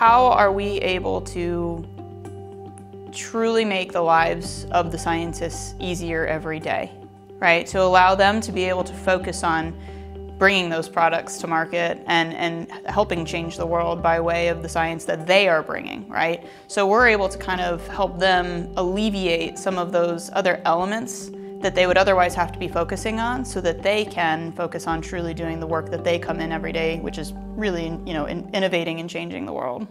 how are we able to truly make the lives of the scientists easier every day, right? To allow them to be able to focus on bringing those products to market and helping change the world by way of the science that they are bringing, right? So we're able to kind of help them alleviate some of those other elements that they would otherwise have to be focusing on so that they can focus on truly doing the work that they come in every day, which is really, you know, innovating and changing the world.